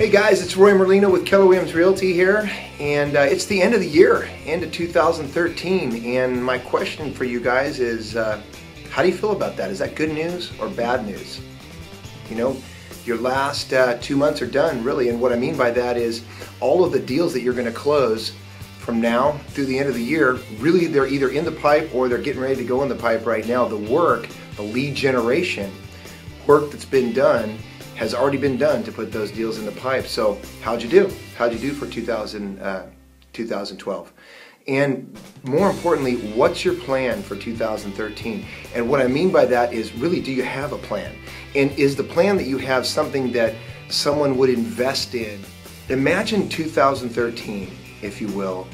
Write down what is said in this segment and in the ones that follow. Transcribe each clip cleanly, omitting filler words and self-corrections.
Hey guys, it's Roy Merlino with Keller Williams Realty here, and it's the end of the year, end of 2013, and my question for you guys is, how do you feel about that? Is that good news or bad news? You know, your last 2 months are done, really, and what I mean by that is all of the deals that you're going to close from now through the end of the year, really they're either in the pipe or they're getting ready to go in the pipe right now. The work, the lead generation work that's been done has already been done to put those deals in the pipe. So how'd you do? How'd you do for 2012? And more importantly, what's your plan for 2013? And what I mean by that is, really, do you have a plan? And is the plan that you have something that someone would invest in? Imagine 2013, if you will,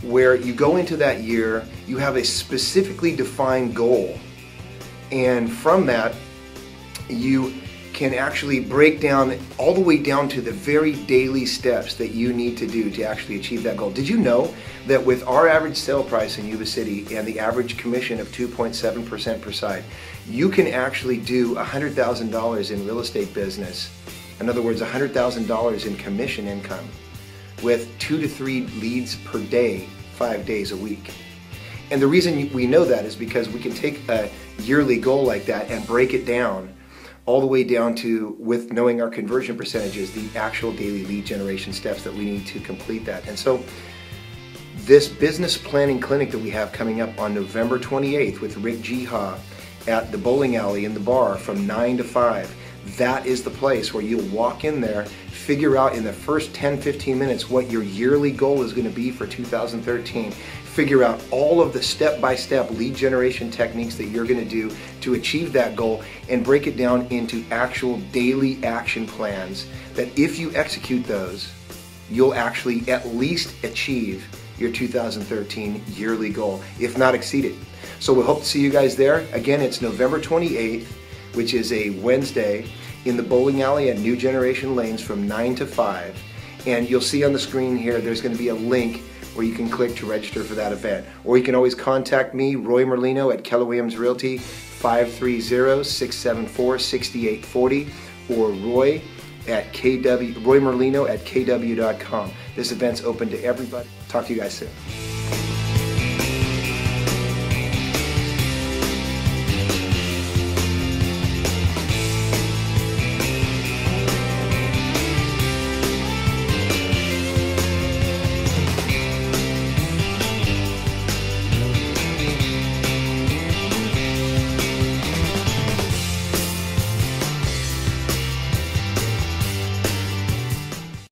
where you go into that year, you have a specifically defined goal. And from that, you can actually break down all the way down to the very daily steps that you need to do to actually achieve that goal. Did you know that with our average sale price in Yuba City and the average commission of 2.7% per side, you can actually do $100,000 in real estate business? In other words, $100,000 in commission income with 2 to 3 leads per day, 5 days a week. And the reason we know that is because we can take a yearly goal like that and break it down all the way down to, with knowing our conversion percentages, the actual daily lead generation steps that we need to complete that. And so this business planning clinic that we have coming up on November 28th with Rick Merlino at the bowling alley in the bar from 9 to 5, that is the place where you'll walk in there, figure out in the first 10-15 minutes what your yearly goal is going to be for 2013, figure out all of the step-by-step lead generation techniques that you're going to do to achieve that goal, and break it down into actual daily action plans that, if you execute those, you'll actually at least achieve your 2013 yearly goal, if not exceed it. So we hope to see you guys there. Again, it's November 28th, which is a Wednesday, in the bowling alley at New Generation Lanes from 9 to 5. And you'll see on the screen here, there's going to be a link where you can click to register for that event. Or you can always contact me, Roy Merlino at Keller Williams Realty, 530-674-6840, or Roy Merlino at kw.com. This event's open to everybody. Talk to you guys soon.